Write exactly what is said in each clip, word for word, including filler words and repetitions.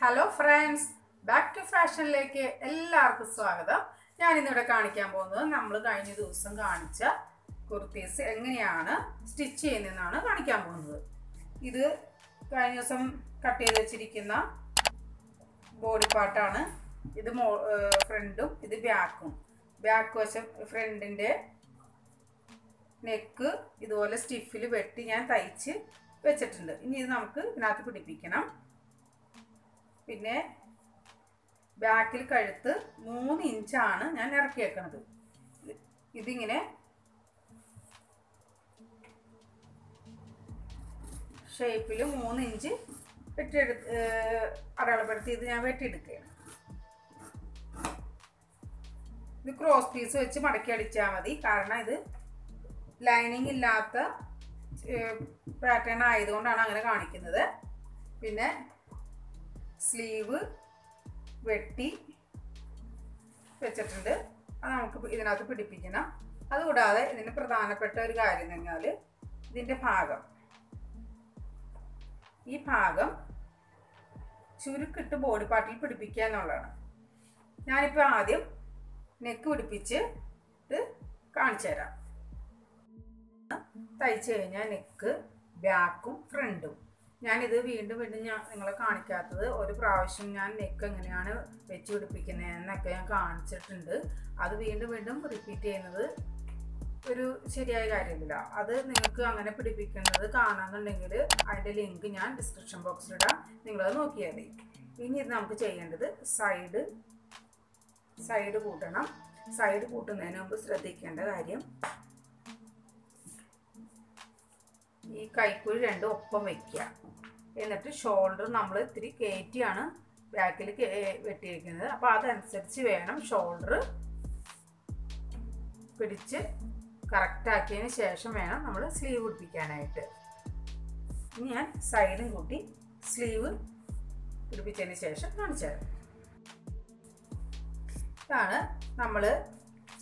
Hello friends, back to ഫാഷനിലേക്ക് എല്ലാവർക്കും സ്വാഗതം. ഞാനിന്നിവിടെ കാണിക്കാൻ പോകുന്നത് നമ്മൾ കഴിഞ്ഞ ദിവസം കാണിച്ച കുർത്തീസ് എങ്ങനെയാണ് സ്റ്റിച്ച് ചെയ്യുന്നതെന്നാണ് കാണിക്കാൻ പോകുന്നത്. ഇത് കഴിഞ്ഞ ദിവസം കട്ട് ചെയ്ത് വെച്ചിരിക്കുന്ന ബോഡി പാർട്ടാണ്. ഇത് ഫ്രണ്ടും ഇത് ബാക്കും. ബാക്ക് വശം ഫ്രണ്ടിൻ്റെ നെക്ക് ഇതുപോലെ സ്റ്റിഫിൽ വെട്ടി ഞാൻ തയ്ച്ച് വെച്ചിട്ടുണ്ട്. ഇനി ഇത് നമുക്ക് ഇതിനകത്ത് പിടിപ്പിക്കണം. പിന്നെ ബാക്കിൽ കഴുത്ത് മൂന്ന് ഇഞ്ചാണ് ഞാൻ ഇറക്കി വെക്കുന്നത്. ഇതിങ്ങനെ ഷേപ്പിൽ മൂന്ന് ഇഞ്ച് വെട്ടിയെടുത്ത് അടയാളപ്പെടുത്തി ഇത് ഞാൻ വെട്ടിയെടുക്കുകയാണ്. ഇത് ക്രോസ് പീസ് വെച്ച് മടക്കി അടിച്ചാൽ മതി, കാരണം ഇത് ലൈനിങ് ഇല്ലാത്ത പാറ്റേൺ ആയതുകൊണ്ടാണ് അങ്ങനെ കാണിക്കുന്നത്. പിന്നെ സ്ലീവ് വെട്ടി വെച്ചിട്ടുണ്ട്, അത് നമുക്ക് ഇതിനകത്ത് പിടിപ്പിക്കണം. അതുകൂടാതെ ഇതിന് പ്രധാനപ്പെട്ട ഒരു കാര്യം എന്ന് പറഞ്ഞാൽ ഇതിൻ്റെ ഭാഗം, ഈ ഭാഗം ചുരുക്കിട്ട് ബോഡി പാർട്ടിൽ പിടിപ്പിക്കുക എന്നുള്ളതാണ്. ഞാനിപ്പോൾ ആദ്യം നെക്ക് പിടിപ്പിച്ച് ഇത് കാണിച്ചു തരാം. തയ്ച്ചു കഴിഞ്ഞാൽ നെക്ക് ബാക്കും ഫ്രണ്ടും ഞാനിത് വീണ്ടും വീണ്ടും ഞാൻ നിങ്ങളെ കാണിക്കാത്തത് ഒരു പ്രാവശ്യം ഞാൻ നെക്ക് എങ്ങനെയാണ് വെച്ച് പിടിപ്പിക്കുന്നതെന്നൊക്കെ ഞാൻ കാണിച്ചിട്ടുണ്ട്. അത് വീണ്ടും വീണ്ടും റിപ്പീറ്റ് ചെയ്യുന്നത് ഒരു ശരിയായ കാര്യമില്ല. അത് നിങ്ങൾക്ക് അങ്ങനെ പിടിപ്പിക്കുന്നത് കാണാമെന്നുണ്ടെങ്കിൽ അതിൻ്റെ ലിങ്ക് ഞാൻ ഡിസ്ക്രിപ്ഷൻ ബോക്സിലിടാം, നിങ്ങളത് നോക്കിയാൽ മതി. ഇനി ഇത് നമുക്ക് ചെയ്യേണ്ടത് സൈഡ് സൈഡ് കൂട്ടണം. സൈഡ് കൂട്ടുന്നതിന് മുമ്പ് ശ്രദ്ധിക്കേണ്ട കാര്യം, ഈ കൈക്കുഴി രണ്ടും ഒപ്പം വയ്ക്കുക. എന്നിട്ട് ഷോൾഡർ നമ്മൾ ഇത്തിരി കയറ്റിയാണ് ബാക്കിൽ വെട്ടിയിരിക്കുന്നത്, അപ്പോൾ അതനുസരിച്ച് വേണം ഷോൾഡർ പിടിച്ച് കറക്റ്റാക്കിയതിന് ശേഷം വേണം നമ്മൾ സ്ലീവ് പിടിപ്പിക്കാനായിട്ട്. ഇനി ഞാൻ സൈഡും കൂട്ടി സ്ലീവ് പിടിപ്പിച്ചതിന് ശേഷം കാണിച്ചു തരാം. ഇതാണ് നമ്മൾ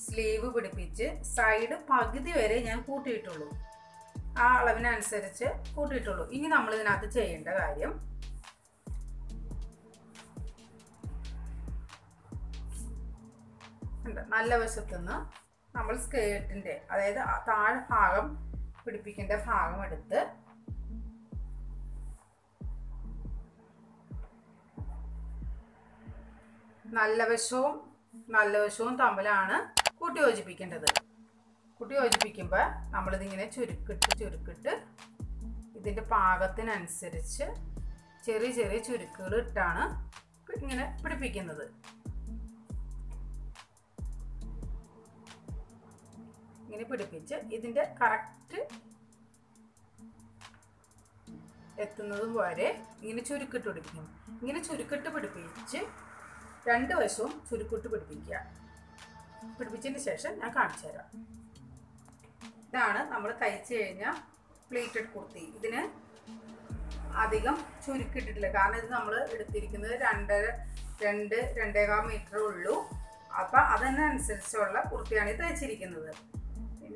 സ്ലീവ് പിടിപ്പിച്ച് സൈഡ് പകുതി വരെ ഞാൻ കൂട്ടിയിട്ടുള്ളൂ, ആ അളവിനനുസരിച്ച് കൂട്ടിയിട്ടുള്ളൂ. ഇനി നമ്മൾ ഇതിനകത്ത് ചെയ്യേണ്ട കാര്യം, നല്ല വശത്തുനിന്ന് നമ്മൾ സ്കേർട്ടിൻ്റെ, അതായത് താഴെ ഭാഗം പിടിപ്പിക്കേണ്ട ഭാഗം എടുത്ത് നല്ല വശവും നല്ല വശവും തമ്മിലാണ് കൂട്ടി യോജിപ്പിക്കേണ്ടത്. കൂട്ടി യോജിപ്പിക്കുമ്പോൾ നമ്മളിതിങ്ങനെ ചുരുക്കിട്ട് ചുരുക്കിട്ട് ഇതിൻ്റെ പാകത്തിനനുസരിച്ച് ചെറിയ ചെറിയ ചുരുക്കുകൾ ഇട്ടാണ് ഇങ്ങനെ പിടിപ്പിക്കുന്നത്. ഇങ്ങനെ പിടിപ്പിച്ച് ഇതിൻ്റെ കറക്റ്റ് എത്തുന്നത് വരെ ഇങ്ങനെ ചുരുക്കിട്ട് പിടിപ്പിക്കും. ഇങ്ങനെ ചുരുക്കിട്ട് പിടിപ്പിച്ച് രണ്ട് വശവും ചുരുക്കിട്ട് പിടിപ്പിക്കുക. പിടിപ്പിച്ചതിന് ശേഷം ഞാൻ കാണിച്ചു തരാം. ഇതാണ് നമ്മൾ തയ്ച്ചു കഴിഞ്ഞാൽ പ്ലീറ്റഡ് കുർത്തി. ഇതിന് അധികം ചുരുക്കിട്ടിട്ടില്ല, കാരണം ഇത് നമ്മൾ എടുത്തിരിക്കുന്നത് രണ്ടര രണ്ട് രണ്ടേകാൽ മീറ്ററേ ഉള്ളൂ. അപ്പം അതിനനുസരിച്ചുള്ള കുർത്തിയാണ് ഇത് തയ്ച്ചിരിക്കുന്നത്.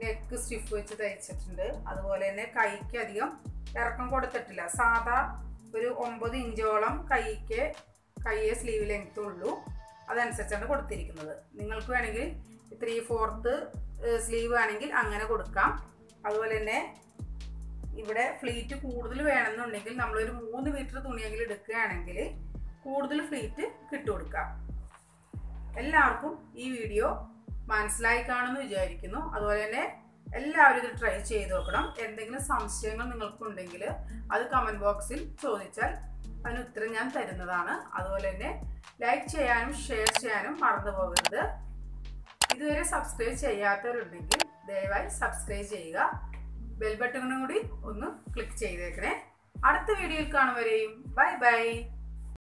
നെക്ക് സ്റ്റിഫ് വെച്ച് തയ്ച്ചിട്ടുണ്ട്. അതുപോലെ തന്നെ കൈക്ക് അധികം ഇറക്കം കൊടുത്തിട്ടില്ല. സാധാ ഒരു ഒമ്പത് ഇഞ്ചോളം കൈക്ക് കൈയെ സ്ലീവ് ലെങ്ത്ത് ഉള്ളൂ, അതനുസരിച്ചാണ് കൊടുത്തിരിക്കുന്നത്. നിങ്ങൾക്ക് വേണമെങ്കിൽ ത്രീ ഫോർത്ത് സ്ലീവ് ആണെങ്കിൽ അങ്ങനെ കൊടുക്കാം. അതുപോലെ തന്നെ ഇവിടെ ഫ്ലീറ്റ് കൂടുതൽ വേണമെന്നുണ്ടെങ്കിൽ നമ്മളൊരു മൂന്ന് മീറ്റർ തുണിയെങ്കിലും എടുക്കുകയാണെങ്കിൽ കൂടുതൽ ഫ്ലീറ്റ് കിട്ടു കൊടുക്കാം. എല്ലാവർക്കും ഈ വീഡിയോ മനസ്സിലായി കാണുമെന്ന് വിചാരിക്കുന്നു. അതുപോലെ തന്നെ എല്ലാവരും ഇത് ട്രൈ ചെയ്ത് നോക്കണം. എന്തെങ്കിലും സംശയങ്ങൾ നിങ്ങൾക്കുണ്ടെങ്കിൽ അത് കമൻറ്റ് ബോക്സിൽ ചോദിച്ചാൽ അതിന് ഉത്തരം ഞാൻ തരുന്നതാണ്. അതുപോലെ തന്നെ ലൈക്ക് ചെയ്യാനും ഷെയർ ചെയ്യാനും മറന്നു പോകരുത്. ഇതുവരെ സബ്സ്ക്രൈബ് ചെയ്യാത്തവരുണ്ടെങ്കിൽ ദയവായി സബ്സ്ക്രൈബ് ചെയ്യുക. ബെൽ ബട്ടണും കൂടി ഒന്ന് ക്ലിക്ക് ചെയ്തേക്കണേ. അടുത്ത വീഡിയോയിൽ കാണുവരെയും ബൈ ബൈ.